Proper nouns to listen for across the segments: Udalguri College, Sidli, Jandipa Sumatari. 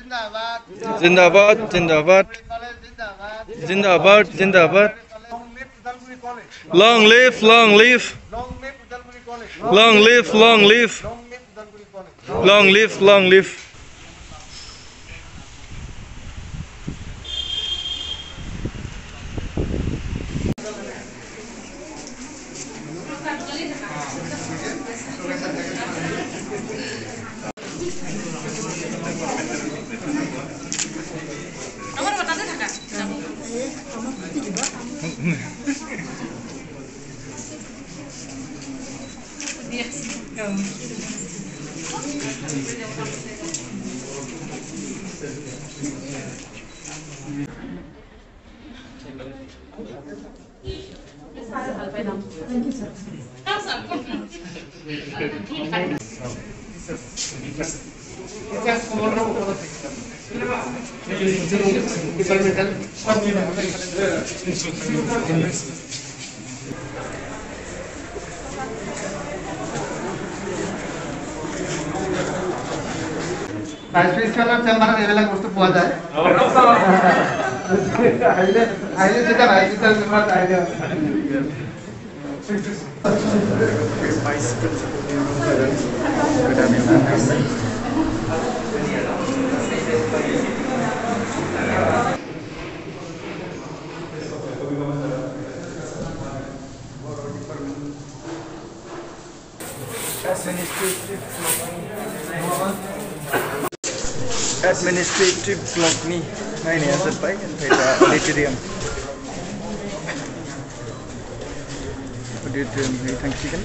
Zindabad, Zindabad, Zindabad, Zindabad, Zindabad. Long live, long live. Long live, long live. Long live, long live. Thank you, sir. Administrative block ni, ini asal baik kan kita auditorium. Auditorium ni tangsi kan?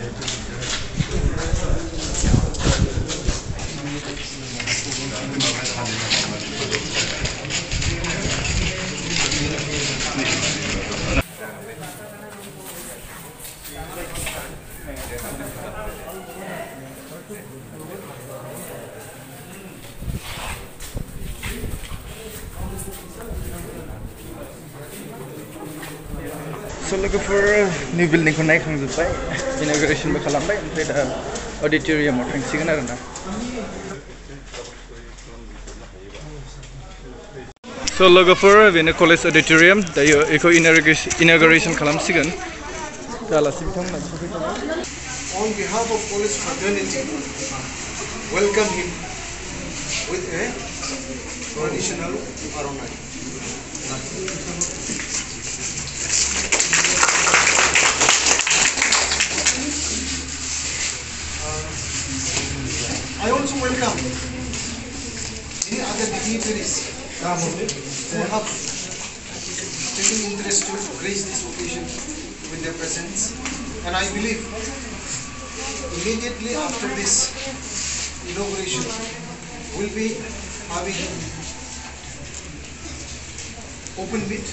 So looking for new building connect from the side. Inauguration by Kalamba and played an auditorium or something. So looking for the college auditorium. The eco inauguration Kalam Sigan. On behalf of college fraternity, welcome him with a traditional aroma. I also welcome any other dignitaries who have taken interest to grace this occasion with their presence. And I believe immediately after this inauguration, we'll be having open meet,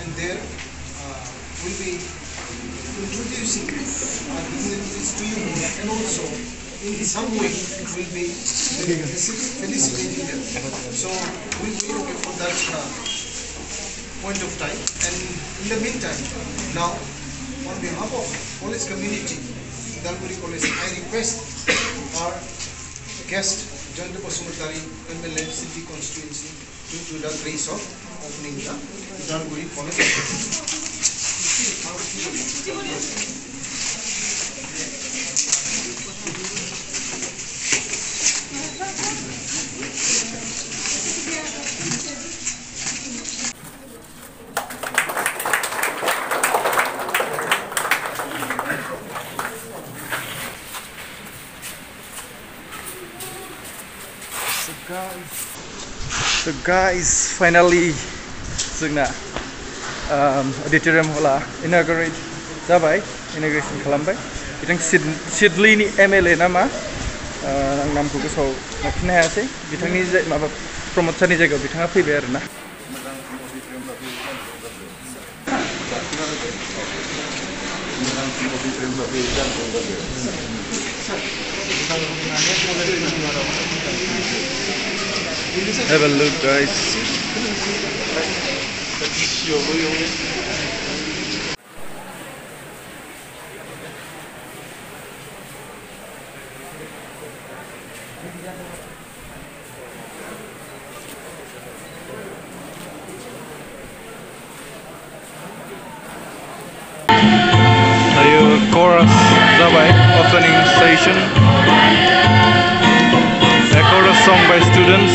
and there will be introducing our dignitaries to you, and also in some way it will be felicitating them. So we'll be looking for that point of time. And in the meantime, now on behalf of college community, Udalguri College, I request our guest Jandipa Sumatari and the MLM City constituency to do the grace of opening the Udalguri College. So guys, finally, Zugna auditorium hola inaugurate. Zabai inauguration kalambay. Itang Sidley ni MLA nama. Ang nam ko gusto makina yase. Bitang ni mapa promote ni jago bitang api bear na. Have a look, guys. Chorus Zabai opening session. A chorus song by students.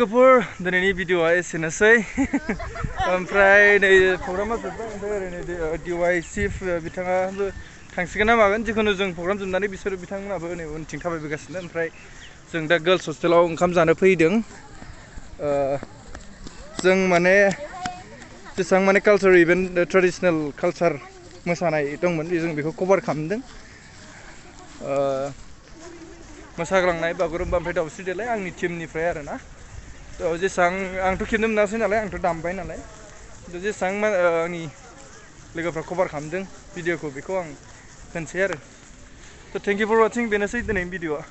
Singapore, the new video is in a say. I'm trying a program of the DYC Vitanga. Thanks again. I'm going to do programs and then be sort of Vitanga. I'm going to cover because then pray. So that girls are still on comes on a pleading. Sung Mane, the Sang Mane culture, even the traditional culture, Masana, Tongan isn't because cover come then. Masagrang Naiba Guru Bumpet of City Lang, Chimney Prayer. So this song, I'm to keep them nothing along to dump in a lay. This song, any leg of a cover hamden video could be going. So thank you for watching. Benefit the name video.